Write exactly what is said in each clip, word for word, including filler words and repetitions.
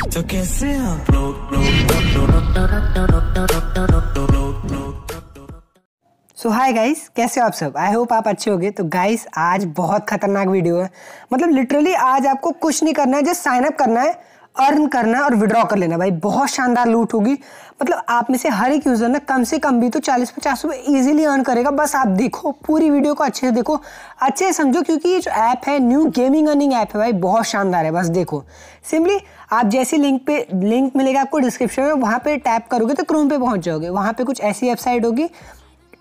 तो कैसे आप लोग? सो हाय गाइस, कैसे हो आप सब? आई होप आप अच्छे होंगे। तो गाइस आज बहुत खतरनाक वीडियो है, मतलब लिटरली आज आपको कुछ नहीं करना है, जस्ट साइन अप करना है, अर्न करना है और विड्रॉ कर लेना। भाई बहुत शानदार लूट होगी, मतलब आप में से हर एक यूज़र ना कम से कम भी तो चालीस पचास रुपये ईजिली अर्न करेगा। बस आप देखो पूरी वीडियो को, अच्छे से देखो, अच्छे से समझो, क्योंकि ये जो ऐप है न्यू गेमिंग अर्निंग ऐप है भाई, बहुत शानदार है। बस देखो सिंपली आप जैसे लिंक पे, लिंक मिलेगा आपको डिस्क्रिप्शन में, वहाँ पर टैप करोगे तो क्रोम पर पहुँच जाओगे। वहाँ पर कुछ ऐसी वेबसाइट होगी,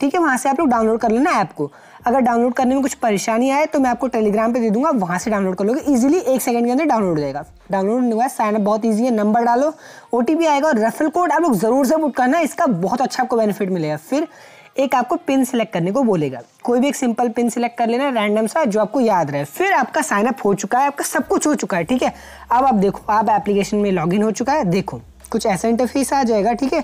ठीक है, वहाँ से आप लोग डाउनलोड कर लेना ऐप को। अगर डाउनलोड करने में कुछ परेशानी आए तो मैं आपको टेलीग्राम पे दे दूंगा, वहाँ से डाउनलोड कर लोगे इजीली, एक सेकंड के अंदर डाउनलोड हो जाएगा। डाउनलोड नहीं हुआ है, साइन अप बहुत इजी है, नंबर डालो, ओटीपी आएगा और रेफरल कोड आप लोग ज़रूर से पुट करना, इसका बहुत अच्छा आपको बेनिफिट मिलेगा। फिर एक आपको पिन सेलेक्ट करने को बोलेगा, कोई भी एक सिंपल पिन सेलेक्ट कर लेना रैंडम सा जो आपको याद रहे। फिर आपका साइन अप हो चुका है, आपका सब कुछ हो चुका है, ठीक है। अब आप देखो आप एप्लीकेशन में लॉग इन हो चुका है, देखो कुछ ऐसा इंटरफेस आ जाएगा, ठीक है।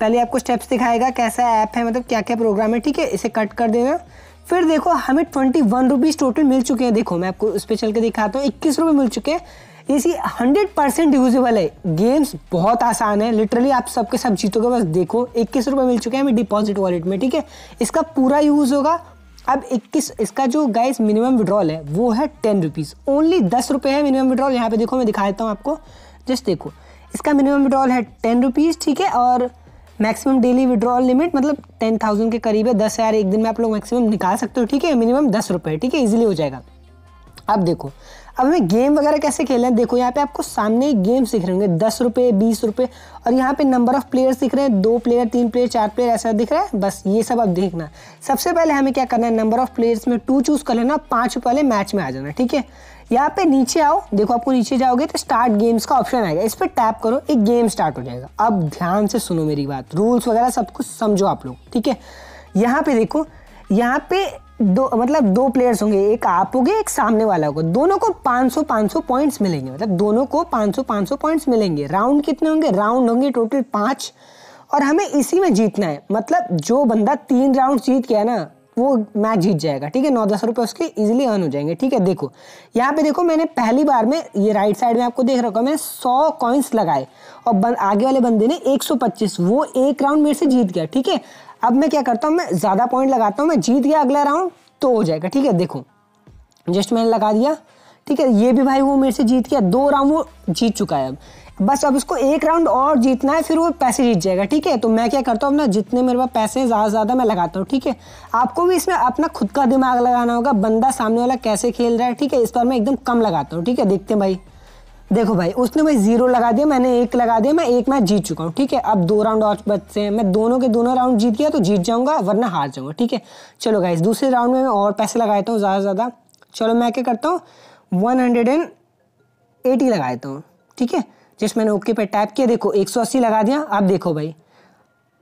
पहले आपको स्टेप्स दिखाएगा कैसा ऐप है, मतलब क्या क्या प्रोग्राम है, ठीक है, इसे कट कर देना। फिर देखो हमें ट्वेंटी वन रुपीज़ टोटल मिल चुके हैं, देखो मैं आपको उस पर चल के दिखाता हूँ, इक्कीस रुपये मिल चुके हैं। इसी हंड्रेड परसेंट यूजेबल है, गेम्स बहुत आसान है, लिटरली आप सबके सब जीतोगे। बस देखो इक्कीस रुपये मिल चुके हैं हमें डिपॉजिट वॉलेट में, ठीक है, इसका पूरा यूज़ होगा। अब इक्कीस, इसका जो गाइस मिनिमम विड्रॉल है वो है टेन रुपीज़, ओनली दस रुपये है मिनिमम विड्रॉल। यहाँ पर देखो मैं दिखा देता हूँ आपको, जस्ट देखो इसका मिनिमम विड्रॉल है टेन रुपीज़, ठीक है, और मैक्सिमम डेली विड्रॉल लिमिट मतलब टेन थाउजेंड के करीब है, दस हज़ार एक दिन में आप लोग मैक्सिमम निकाल सकते हो, ठीक है, मिनिमम दस रुपये, ठीक है, इजीली हो जाएगा। अब देखो अब हमें गेम वगैरह कैसे खेलना है, देखो यहाँ पे आपको सामने गेम्स दिख रहे होंगे, दस रुपये बीस रुपये, और यहाँ पे नंबर ऑफ़ प्लेयर्स दिख रहे हैं, दो प्लेयर तीन प्लेयर चार प्लेयर ऐसा दिख रहा है। बस ये सब आप देखना, सबसे पहले हमें क्या करना है, नंबर ऑफ़ प्लेयर्स में टू चूज़ कर लेना, पाँच रुपये वाले मैच में आ जाना, ठीक है। यहाँ पे नीचे आओ, देखो आपको नीचे जाओगे तो स्टार्ट गेम्स का ऑप्शन आएगा, इस पर टैप करो, एक गेम स्टार्ट हो जाएगा। अब ध्यान से सुनो मेरी बात, रूल्स वगैरह सब कुछ समझो आप लोग, ठीक है। यहाँ पे देखो, यहाँ पे दो मतलब दो प्लेयर्स होंगे, एक आप होगे एक सामने वाला होगा, दोनों को पाँच सौ पाँच सौ पॉइंट्स मिलेंगे, मतलब दोनों को पाँच सौ पाँच सौ पॉइंट्स मिलेंगे। राउंड कितने होंगे? राउंड होंगे टोटल पाँच, और हमें इसी में जीतना है, मतलब जो बंदा तीन राउंड जीत गया ना वो मैच जीत जाएगा, ठीक है। नौ दस रुपये उसके इजीली अर्न हो जाएंगे, ठीक है। देखो यहाँ पे देखो, मैंने पहली बार में ये राइट साइड में आपको देख रखा, मैंने सौ कॉइन्स लगाए और बन, आगे वाले बंदे ने एक सौ पच्चीस, वो एक राउंड मेरे से जीत गया, ठीक है। अब मैं क्या करता हूँ, मैं ज़्यादा पॉइंट लगाता हूँ, मैं जीत गया अगला राउंड तो हो जाएगा, ठीक है। देखो जस्ट मैंने लगा दिया, ठीक है, ये भी भाई वो मेरे से जीत गया, दो राउंड वो जीत चुका है, अब बस अब इसको एक राउंड और जीतना है, फिर वो पैसे जीत जाएगा, ठीक है। तो मैं क्या करता हूँ ना, जितने मेरे पास पैसे हैं ज़्यादा से ज़्यादा मैं लगाता हूँ, ठीक है। आपको भी इसमें अपना खुद का दिमाग लगाना होगा, बंदा सामने वाला कैसे खेल रहा है, ठीक है। इस बार मैं एकदम कम लगाता हूँ, ठीक है, देखते हैं भाई। देखो भाई उसने भाई जीरो लगा दिया, मैंने एक लगा दिया, मैं एक मैच जीत चुका हूँ, ठीक है। अब दो राउंड और बचते हैं, मैं दोनों के दोनों राउंड जीत गया तो जीत जाऊँगा, वरना हार जाऊँगा, ठीक है। चलो गाइस दूसरे राउंड में मैं और पैसे लगाता हूँ ज़्यादा से ज़्यादा, चलो मैं क्या करता हूँ वन हंड्रेड एंड एटी लगा देता हूँ, ठीक है। जस्ट मैंने ओके पे टैप किया, देखो एक सौ अस्सी लगा दिया। आप देखो भाई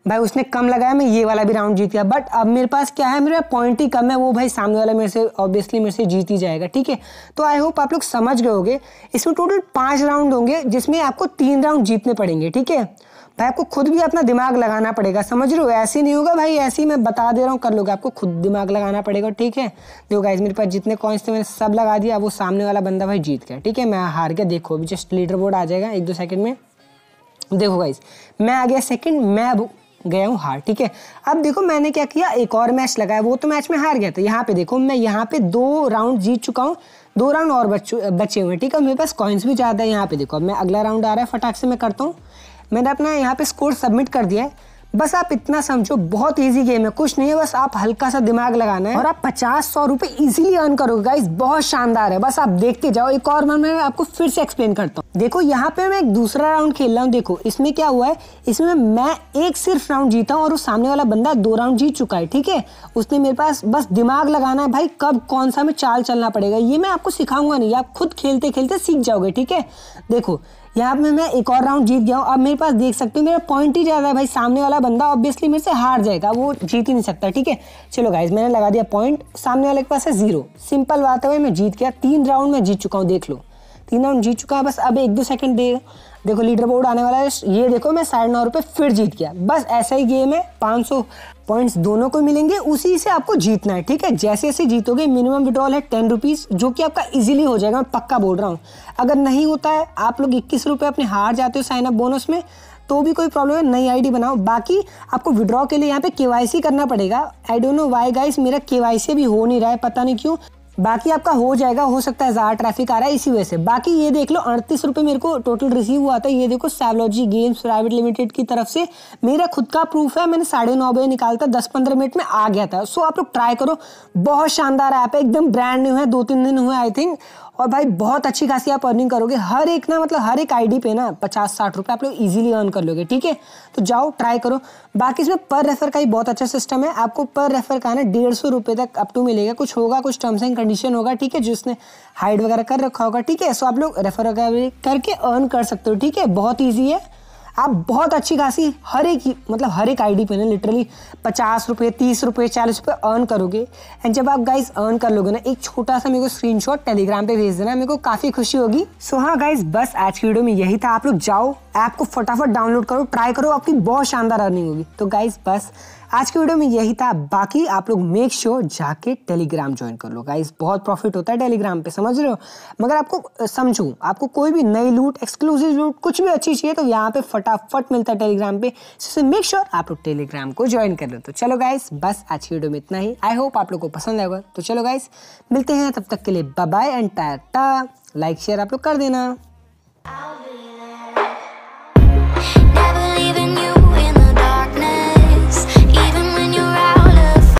भाई उसने कम लगाया, मैं ये वाला भी राउंड जीत गया, बट अब मेरे पास क्या है, मेरा पॉइंट ही कम है, वो भाई सामने वाला मेरे से ऑब्वियसली मेरे से जीत ही जाएगा, ठीक है। तो आई होप आप लोग समझ गए होंगे, इसमें टोटल पाँच राउंड होंगे जिसमें आपको तीन राउंड जीतने पड़ेंगे, ठीक है। भाई आपको खुद भी अपना दिमाग लगाना पड़ेगा, समझ रहे हो, ऐसे नहीं होगा भाई, ऐसे ही मैं बता दे रहा हूँ, कर लोगे, आपको खुद दिमाग लगाना पड़ेगा, ठीक है। देखो गाइस मेरे पास जितने कॉइन्स थे मैंने सब लगा दिया, वो सामने वाला बंदा भाई जीत गया, ठीक है, मैं हार गया। देखो अभी जस्ट लीडर बोर्ड आ जाएगा एक दो सेकंड में, देखो गाइस मैं आ गया सेकेंड, मैं अब गया हूँ हार, ठीक है। अब देखो मैंने क्या किया, एक और मैच लगाया, वो तो मैच में हार गया था। यहाँ पे देखो मैं यहाँ पे दो राउंड जीत चुका हूँ, दो राउंड और बचे हुए हैं, ठीक है, मेरे पास कॉइन्स भी ज़्यादा है। यहाँ पे देखो अब मैं अगला राउंड आ रहा है, फटाक से मैं करता हूँ, मैंने अपना यहाँ पे स्कोर सबमिट कर दिया है। बस आप इतना समझो, बहुत इजी गेम है, कुछ नहीं है, बस आप हल्का सा दिमाग लगाना है और आप पचास सौ रुपए इजीली अर्न करोगे गाइस, बहुत शानदार है, बस आप देखते जाओ। एक और मैं आपको फिर से एक्सप्लेन करता हूँ, देखो यहाँ पे मैं एक दूसरा राउंड खेल रहा हूँ, देखो इसमें क्या हुआ है, इसमें मैं एक सिर्फ राउंड जीता हूँ और उस सामने वाला बंदा दो राउंड जीत चुका है, ठीक है। उसने मेरे पास बस दिमाग लगाना है भाई, कब कौन सा हमें चाल चलना पड़ेगा, ये मैं आपको सिखाऊंगा नहीं, आप खुद खेलते खेलते सीख जाओगे, ठीक है। देखो यहाँ पे मैं एक और राउंड जीत गया हूँ, अब मेरे पास देख सकते हो मेरा पॉइंट ही ज़्यादा है, भाई सामने वाला बंदा ऑब्वियसली मेरे से हार जाएगा, वो जीत ही नहीं सकता, ठीक है। चलो गाइस मैंने लगा दिया पॉइंट, सामने वाले के पास है जीरो, सिंपल बात है भाई मैं जीत गया, तीन राउंड में जीत चुका हूँ, देख लो तीन राउंड जीत चुका है। बस अब एक दो सेकंड दे, देखो लीडर बोर्ड आने वाला है, ये देखो मैं साढ़े नौ रुपये फिर जीत गया। बस ऐसा ही गेम है, पाँच सौ पॉइंट्स दोनों को मिलेंगे, उसी से आपको जीतना है। ठीक है, जैसे जैसे जीतोगे, मिनिमम विड्रॉल है टेन रुपीज़ जो कि आपका इजीली हो जाएगा, मैं पक्का बोल रहा हूँ। अगर नहीं होता है आप लोग इक्कीस रुपये अपने हार जाते हो साइन अप बोनस में तो भी कोई प्रॉब्लम है, नई आईडी बनाओ। बाकी आपको विड्रॉ के लिए यहाँ पे केवाईसी करना पड़ेगा। I don't know why guys, मेरा केवाईसी भी हो नहीं रहा है, पता नहीं क्यों। बाकी आपका हो जाएगा, हो सकता है ज़्यादा ट्रैफिक आ रहा है इसी वजह से। बाकी ये देख लो अड़तीस रुपये मेरे को टोटल रिसीव हुआ था। ये देखो सैवलॉजी गेम्स प्राइवेट लिमिटेड की तरफ से मेरा खुद का प्रूफ है, मैंने साढ़े नौ बजे निकालता, दस पंद्रह मिनट में आ गया था। सो आप लोग ट्राई करो, बहुत शानदार ऐप है, एकदम ब्रांड न्यू है, दो तीन दिन हुए आई थिंक, और भाई बहुत अच्छी खासी आप अर्निंग करोगे। हर एक ना मतलब हर एक आईडी पे ना पचास साठ रुपये आप लोग इजीली अर्न कर लोगे। ठीक है, तो जाओ ट्राई करो। बाकी इसमें पर रेफर का ही बहुत अच्छा सिस्टम है, आपको पर रेफर का ना डेढ़ सौ रुपये तक अप टू मिलेगा। कुछ होगा, कुछ टर्म्स एंड कंडीशन होगा, ठीक है, जिसने हाइड वगैरह कर रखा होगा। ठीक है, सो आप लोग रेफर वगैरह करके अर्न कर सकते हो। ठीक है, बहुत ईजी है, आप बहुत अच्छी खासी हर एक मतलब हर एक आईडी पे ना लिटरली पचास रुपये तीस रुपये चालीस रुपये अर्न करोगे। एंड जब आप गाइज अर्न कर लोगे ना, एक छोटा सा मेरे को स्क्रीनशॉट टेलीग्राम पे भेज देना, मेरे को काफ़ी खुशी होगी। सो हाँ गाइज, बस आज की वीडियो में यही था। आप लोग जाओ ऐप को फटाफट डाउनलोड करो, ट्राई करो, आपकी बहुत शानदार अर्निंग होगी। तो गाइज बस आज की वीडियो में यही था। बाकी आप लोग मेक श्योर जाके टेलीग्राम ज्वाइन कर लो गाइज, बहुत प्रॉफिट होता है टेलीग्राम पे, समझ रहे हो। मगर आपको समझो, आपको कोई भी नई लूट, एक्सक्लूसिव लूट, कुछ भी अच्छी चाहिए तो यहाँ पे फटाफट मिलता है टेलीग्राम पे। सो मेक श्योर आप लोग टेलीग्राम को ज्वाइन कर लो। तो चलो गाइज बस आज की वीडियो में इतना ही, आई होप आप लोग को पसंद आएगा। तो चलो गाइज मिलते हैं, तब तक के लिए bye bye and tata. Like share आप लोग कर देना।